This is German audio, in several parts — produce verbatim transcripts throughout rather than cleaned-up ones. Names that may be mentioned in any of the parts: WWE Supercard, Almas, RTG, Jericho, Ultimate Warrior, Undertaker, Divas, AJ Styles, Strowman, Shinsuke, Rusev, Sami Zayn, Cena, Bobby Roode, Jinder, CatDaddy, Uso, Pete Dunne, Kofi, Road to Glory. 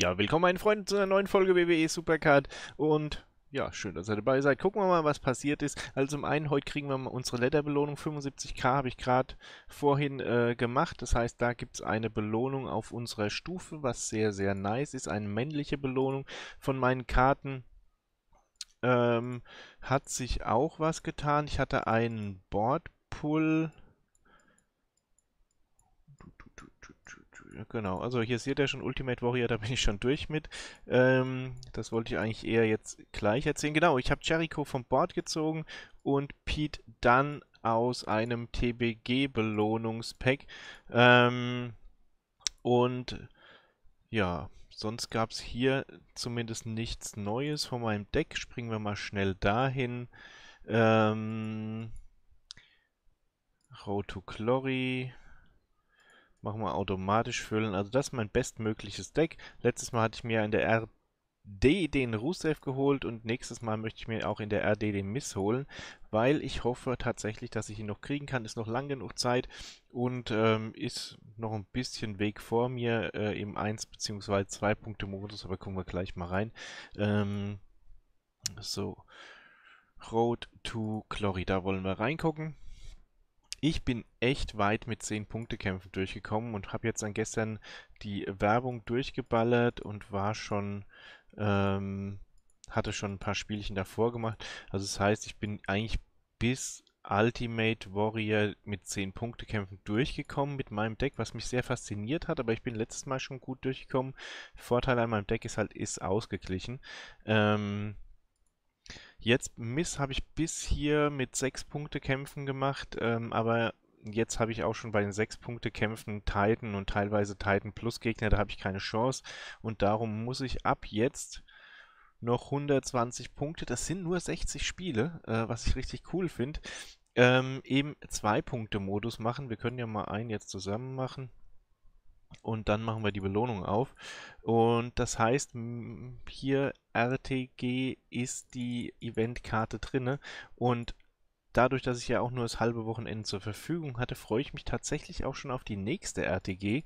Ja, willkommen meine Freunde zu einer neuen Folge W W E Supercard und ja, schön, dass ihr dabei seid. Gucken wir mal, was passiert ist. Also zum einen, heute kriegen wir mal unsere Letter-Belohnung, fünfundsiebzig K habe ich gerade vorhin äh, gemacht. Das heißt, da gibt es eine Belohnung auf unserer Stufe, was sehr, sehr nice ist. Eine männliche Belohnung von meinen Karten. Ähm, hat sich auch was getan. Ich hatte einen Board-Pull. Genau, also hier seht ihr schon Ultimate Warrior, da bin ich schon durch mit. Ähm, das wollte ich eigentlich eher jetzt gleich erzählen. Genau, ich habe Jericho vom Board gezogen und Pete Dunne aus einem T B G-Belohnungspack. Ähm, und ja, sonst gab es hier zumindest nichts Neues von meinem Deck. Springen wir mal schnell dahin. Ähm, Road to Glory. Machen wir automatisch füllen. Also das ist mein bestmögliches Deck. Letztes Mal hatte ich mir in der R D den Rusev geholt und nächstes Mal möchte ich mir auch in der R D den Miss holen, weil ich hoffe tatsächlich, dass ich ihn noch kriegen kann. Ist noch lang genug Zeit und ähm, ist noch ein bisschen Weg vor mir äh, im eins- bzw. zwei-Punkte-Modus, aber gucken wir gleich mal rein. Ähm, so, Road to Glory, da wollen wir reingucken. Ich bin echt weit mit zehn Punkte Kämpfen durchgekommen und habe jetzt dann gestern die Werbung durchgeballert und war schon, ähm, hatte schon ein paar Spielchen davor gemacht. Also das heißt, ich bin eigentlich bis Ultimate Warrior mit zehn Punkte Kämpfen durchgekommen mit meinem Deck, was mich sehr fasziniert hat, aber ich bin letztes Mal schon gut durchgekommen. Vorteil an meinem Deck ist halt, ist ausgeglichen. Ähm... Jetzt Miss habe ich bis hier mit sechs Punkte Kämpfen gemacht, ähm, aber jetzt habe ich auch schon bei den sechs Punkte Kämpfen Titan und teilweise Titan plus Gegner, da habe ich keine Chance und darum muss ich ab jetzt noch hundertzwanzig Punkte, das sind nur sechzig Spiele, äh, was ich richtig cool finde, ähm, eben zwei Punkte Modus machen. Wir können ja mal einen jetzt zusammen machen. Und dann machen wir die Belohnung auf. Und das heißt, hier R T G ist die Eventkarte drinne. Und dadurch, dass ich ja auch nur das halbe Wochenende zur Verfügung hatte, freue ich mich tatsächlich auch schon auf die nächste R T G,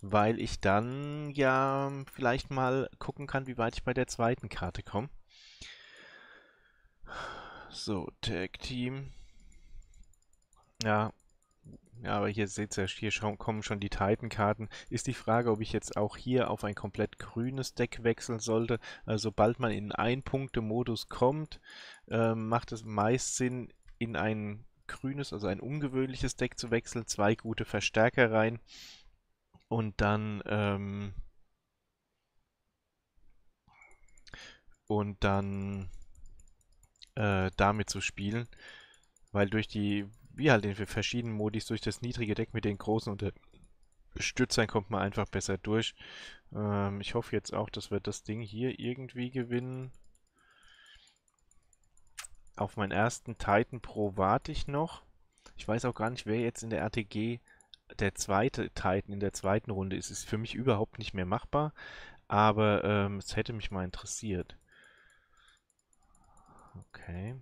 weil ich dann ja vielleicht mal gucken kann, wie weit ich bei der zweiten Karte komme. So, Tag Team. Ja. Ja, aber hier seht ihr, hier schon, kommen schon die Titan-Karten. Ist die Frage, ob ich jetzt auch hier auf ein komplett grünes Deck wechseln sollte. Also sobald man in einen Ein-Punkte-Modus kommt, äh, macht es meist Sinn, in ein grünes, also ein ungewöhnliches Deck zu wechseln. Zwei gute Verstärker rein und dann ähm, und dann äh, damit zu spielen, weil durch die wie halt in verschiedenen Modis, durch das niedrige Deck mit den großen Unterstützern kommt man einfach besser durch. Ähm, ich hoffe jetzt auch, dass wir das Ding hier irgendwie gewinnen. Auf meinen ersten Titan Pro warte ich noch. Ich weiß auch gar nicht, wer jetzt in der R T G der zweite Titan in der zweiten Runde ist. Ist für mich überhaupt nicht mehr machbar, aber ähm, es hätte mich mal interessiert. Okay.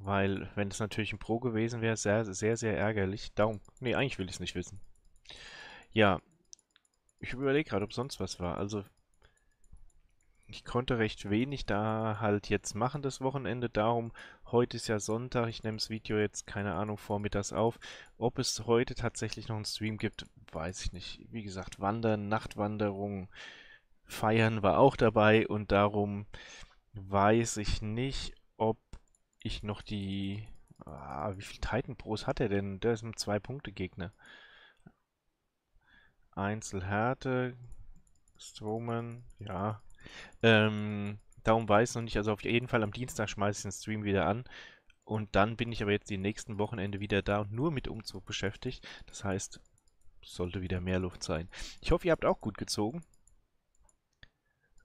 Weil, wenn es natürlich ein Pro gewesen wäre, sehr, sehr, sehr ärgerlich. Darum, nee, eigentlich will ich es nicht wissen. Ja, ich überlege gerade, ob sonst was war. Also, ich konnte recht wenig da halt jetzt machen, das Wochenende. Darum, heute ist ja Sonntag, ich nehme das Video jetzt, keine Ahnung, vormittags auf. Ob es heute tatsächlich noch einen Stream gibt, weiß ich nicht. Wie gesagt, Wandern, Nachtwanderung, Feiern war auch dabei. Und darum weiß ich nicht, ob ich noch die... Ah, wie viele Titan Pros hat er denn? Der ist ein zwei Punkte Gegner. Einzelhärte, Strowman, ja. Ähm, darum weiß ich noch nicht. Also auf jeden Fall am Dienstag schmeiße ich den Stream wieder an. Und dann bin ich aber jetzt die nächsten Wochenende wieder da und nur mit Umzug beschäftigt. Das heißt, sollte wieder mehr Luft sein. Ich hoffe, ihr habt auch gut gezogen.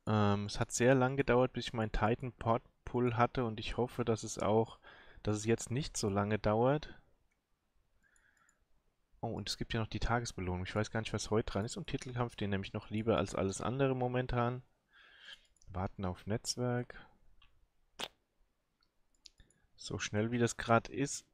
Ähm, es hat sehr lang gedauert, bis ich meinen Titan Pod Pull hatte und ich hoffe, dass es auch, dass es jetzt nicht so lange dauert. Oh, und es gibt ja noch die Tagesbelohnung. Ich weiß gar nicht, was heute dran ist. Und Titelkampf, den nehme ich noch lieber als alles andere momentan. Warten auf Netzwerk. So schnell wie das gerade ist,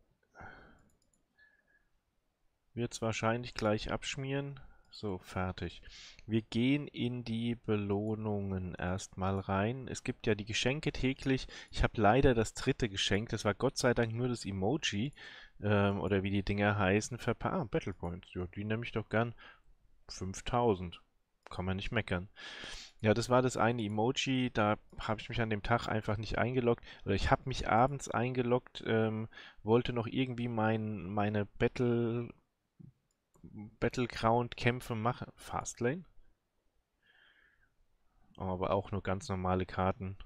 wird es wahrscheinlich gleich abschmieren. So, fertig. Wir gehen in die Belohnungen erstmal rein. Es gibt ja die Geschenke täglich. Ich habe leider das dritte Geschenk. Das war Gott sei Dank nur das Emoji. Ähm, oder wie die Dinger heißen. Verpa ah, Battle Points. Ja, die nehme ich doch gern. fünftausend. Kann man nicht meckern. Ja, das war das eine Emoji. Da habe ich mich an dem Tag einfach nicht eingeloggt. Oder ich habe mich abends eingeloggt. Ähm, wollte noch irgendwie mein, meine Battle... Battleground-Kämpfe machen. Fastlane? Aber auch nur ganz normale Karten.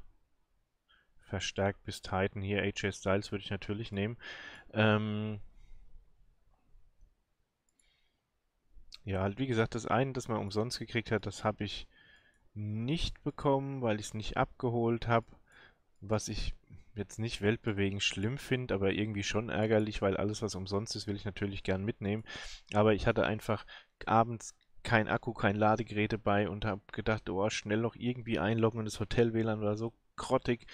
Verstärkt bis Titan. Hier A J Styles würde ich natürlich nehmen. Ähm ja, halt wie gesagt, das eine, das man umsonst gekriegt hat, das habe ich nicht bekommen, weil ich es nicht abgeholt habe. Was ich jetzt nicht weltbewegend schlimm finde, aber irgendwie schon ärgerlich, weil alles, was umsonst ist, will ich natürlich gern mitnehmen. Aber ich hatte einfach abends kein Akku, kein Ladegerät dabei und habe gedacht, oh, schnell noch irgendwie einloggen und das Hotel-W L A N war so grottig.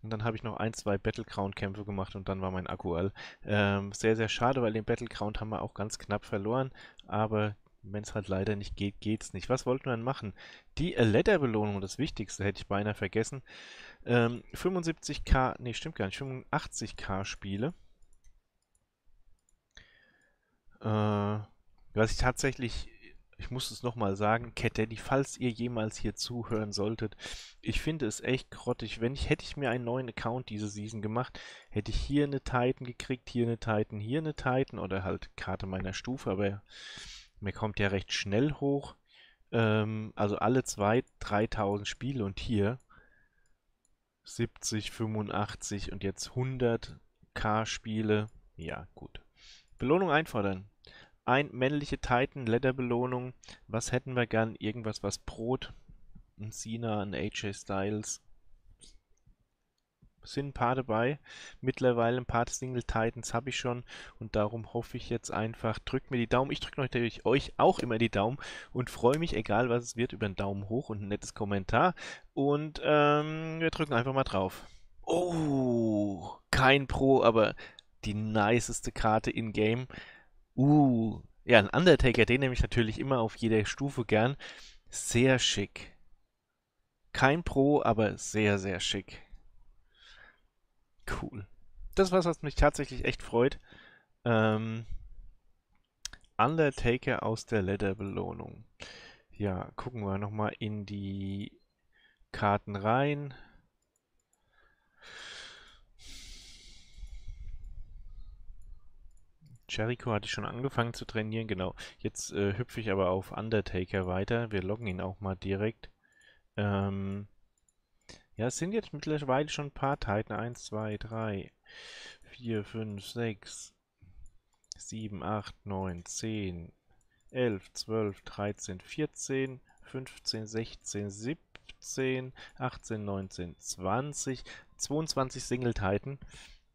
Und dann habe ich noch ein, zwei Battleground-Kämpfe gemacht und dann war mein Akku all. Ähm, sehr, sehr schade, weil den Battleground haben wir auch ganz knapp verloren, aber... Wenn es halt leider nicht geht, geht's nicht. Was wollten wir denn machen? Die A-Ladder-Belohnung, das Wichtigste, hätte ich beinahe vergessen. Ähm, fünfundsiebzig K, nee, stimmt gar nicht, fünfundachtzig K Spiele. Äh, was ich tatsächlich, ich muss es nochmal sagen, CatDaddy, falls ihr jemals hier zuhören solltet, ich finde es echt grottig. Wenn ich, hätte ich mir einen neuen Account diese Season gemacht, hätte ich hier eine Titan gekriegt, hier eine Titan, hier eine Titan oder halt Karte meiner Stufe, aber... Mir kommt ja recht schnell hoch. Ähm, also alle zweitausend, dreitausend Spiele und hier siebzig, fünfundachtzig und jetzt hundert K Spiele. Ja, gut. Belohnung einfordern. Ein männliche Titan, Leather-Belohnung. Was hätten wir gern? Irgendwas, was Brot. Ein Cena, ein A J Styles. Sind ein paar dabei. Mittlerweile ein paar Single Titans habe ich schon und darum hoffe ich jetzt einfach, drückt mir die Daumen. Ich drücke natürlich euch auch immer die Daumen und freue mich, egal was es wird, über einen Daumen hoch und ein nettes Kommentar. Und ähm, wir drücken einfach mal drauf. Oh, kein Pro, aber die niceste Karte in-game. Uh, ja, ein Undertaker, den nehme ich natürlich immer auf jeder Stufe gern. Sehr schick. Kein Pro, aber sehr, sehr schick. Cool. Das war's, was mich tatsächlich echt freut. Ähm, Undertaker aus der Ladder-Belohnung. Ja, gucken wir nochmal in die Karten rein. Jericho hatte ich schon angefangen zu trainieren, genau. Jetzt äh, hüpfe ich aber auf Undertaker weiter. Wir loggen ihn auch mal direkt. Ähm... Ja, es sind jetzt mittlerweile schon ein paar Titan. eins, zwei, drei, vier, fünf, sechs, sieben, acht, neun, zehn, elf, zwölf, dreizehn, vierzehn, fünfzehn, sechzehn, siebzehn, achtzehn, neunzehn, zwanzig, zweiundzwanzig Single Titan.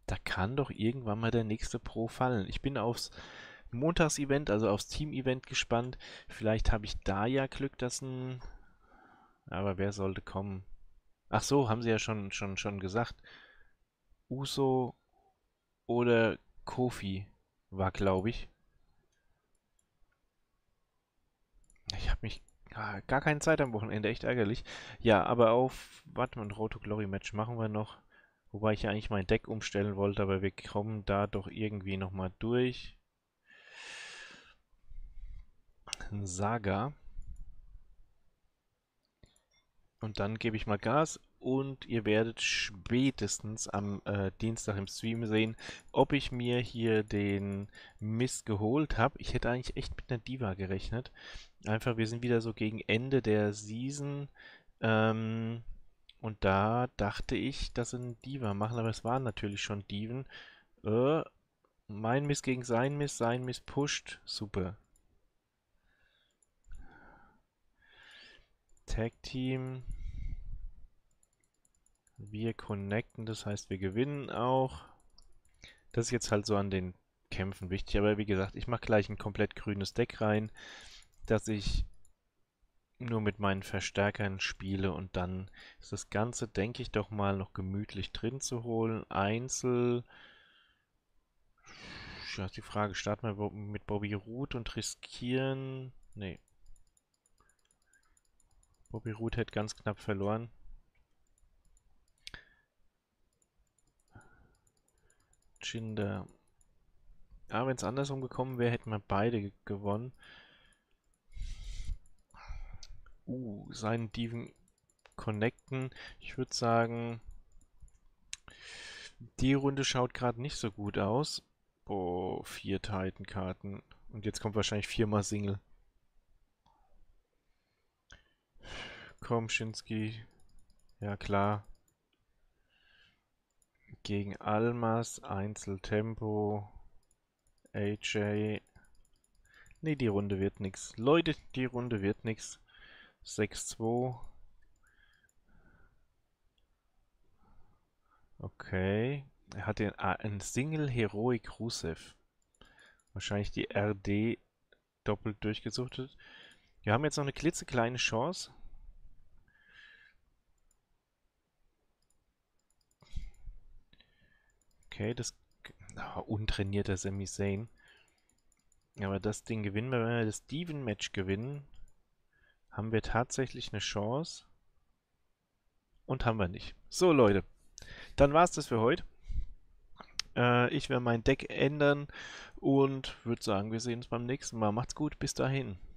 Da kann doch irgendwann mal der nächste Pro fallen. Ich bin aufs Montags-Event, also aufs Team-Event gespannt. Vielleicht habe ich da ja Glück, dass ein... Aber wer sollte kommen? Ach so, haben sie ja schon, schon, schon gesagt. Uso oder Kofi war, glaube ich. Ich habe mich ah, gar keine Zeit am Wochenende, echt ärgerlich. Ja, aber auf, warte mal, ein Road to Glory Match machen wir noch. Wobei ich ja eigentlich mein Deck umstellen wollte, aber wir kommen da doch irgendwie nochmal durch. Saga. Und dann gebe ich mal Gas und ihr werdet spätestens am äh, Dienstag im Stream sehen, ob ich mir hier den Mist geholt habe. Ich hätte eigentlich echt mit einer Diva gerechnet. Einfach, wir sind wieder so gegen Ende der Season. Ähm, und da dachte ich, dass sie eine Diva machen, aber es waren natürlich schon Diven. Äh, mein Mist gegen sein Mist, sein Mist pusht. Super. Tag Team. Wir connecten, das heißt, wir gewinnen auch. Das ist jetzt halt so an den Kämpfen wichtig, aber wie gesagt, ich mache gleich ein komplett grünes Deck rein, dass ich nur mit meinen Verstärkern spiele und dann ist das Ganze, denke ich, doch mal noch gemütlich drin zu holen. Einzel. Ich habe die Frage, starten wir mit Bobby Roode und riskieren? Nee. Bobby Roode hat ganz knapp verloren. Jinder. Ah, wenn es andersrum gekommen wäre, hätten wir beide gewonnen. Uh, seinen Diven connecten. Ich würde sagen, die Runde schaut gerade nicht so gut aus. Oh, vier Titan-Karten. Und jetzt kommt wahrscheinlich viermal Single. Komm, Shinsuke. Ja, klar. Gegen Almas, Einzeltempo, A J. Ne, die Runde wird nix. Leute, die Runde wird nix. sechs zwei. Okay. Er hat den, ah, einen Single Heroic Rusev. Wahrscheinlich die R D doppelt durchgesuchtet. Wir haben jetzt noch eine klitzekleine Chance. Okay, das... Oh, untrainierter Sami Zayn. Aber das Ding gewinnen wir. Wenn wir das Diven-Match gewinnen, haben wir tatsächlich eine Chance. Und haben wir nicht. So, Leute. Dann war's das für heute. Äh, ich werde mein Deck ändern und würde sagen, wir sehen uns beim nächsten Mal. Macht's gut, bis dahin.